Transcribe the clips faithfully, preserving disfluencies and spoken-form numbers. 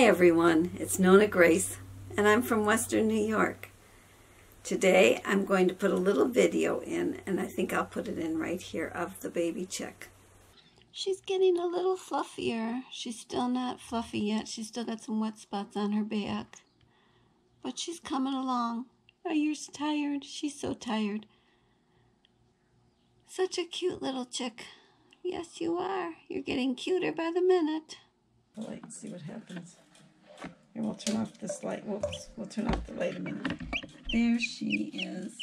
Hi everyone, it's Nonna Grace and I'm from Western New York. Today I'm going to put a little video in, and I think I'll put it in right here, of the baby chick. She's getting a little fluffier. She's still not fluffy yet. She's still got some wet spots on her back. But she's coming along. Oh, you're tired. She's so tired. Such a cute little chick. Yes, you are. You're getting cuter by the minute. The light and see what happens. Here, we'll turn off this light. Whoops, we'll turn off the light a minute. There she is.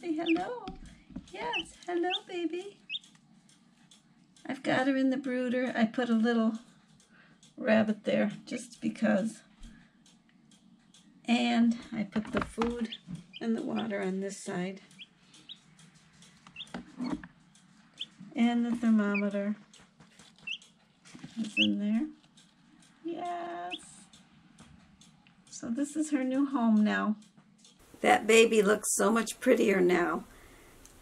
Say hello. Yes, hello, baby. I've got her in the brooder. I put a little rabbit there just because. And I put the food and the water on this side. And the thermometer is in there. Yes. So this is her new home now. That baby looks so much prettier now.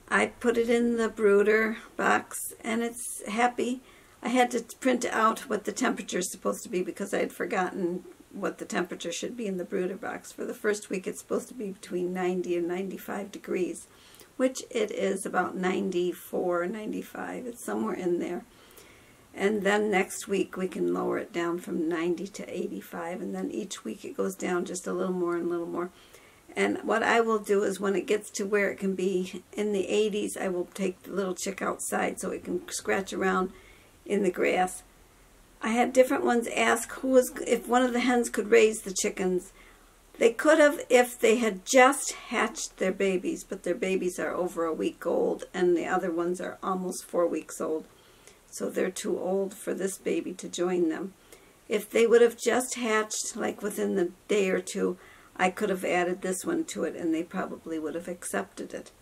I put it in the brooder box and it's happy. I had to print out what the temperature is supposed to be because I had forgotten what the temperature should be in the brooder box. For the first week it's supposed to be between ninety and ninety-five degrees, which it is about ninety-four, ninety-five. It's somewhere in there. And then next week we can lower it down from ninety to eighty-five, and then each week it goes down just a little more and a little more. And what I will do is when it gets to where it can be in the eighties, I will take the little chick outside so it can scratch around in the grass. I had different ones ask who was, if one of the hens could raise the chickens. They could have if they had just hatched their babies, but their babies are over a week old and the other ones are almost four weeks old. So they're too old for this baby to join them. If they would have just hatched, like within the day or two, I could have added this one to it and they probably would have accepted it.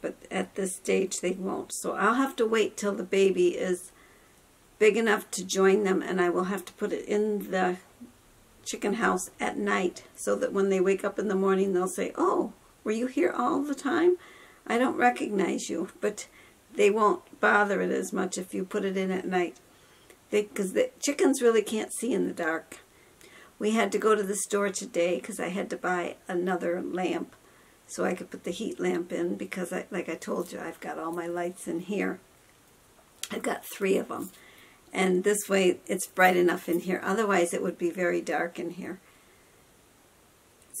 But at this stage they won't. So I'll have to wait till the baby is big enough to join them, and I will have to put it in the chicken house at night so that when they wake up in the morning they'll say, "Oh, were you here all the time? I don't recognize you." But they won't bother it as much if you put it in at night, because the chickens really can't see in the dark. We had to go to the store today because I had to buy another lamp so I could put the heat lamp in, because I, like I told you, I've got all my lights in here. I've got three of them, and this way it's bright enough in here. Otherwise it would be very dark in here.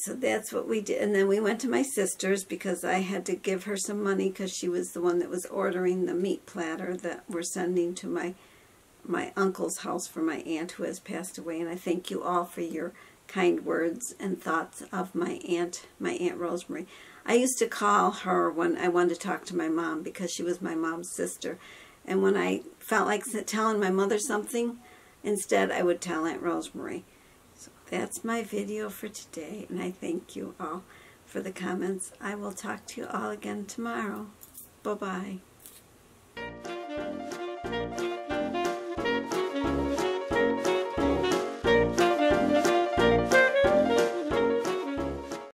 So that's what we did. And then we went to my sister's because I had to give her some money because she was the one that was ordering the meat platter that we're sending to my my uncle's house for my aunt who has passed away. And I thank you all for your kind words and thoughts of my aunt, my Aunt Rosemarie. I used to call her when I wanted to talk to my mom because she was my mom's sister. And when I felt like telling my mother something, instead I would tell Aunt Rosemarie. So that's my video for today, and I thank you all for the comments. I will talk to you all again tomorrow. Bye-bye.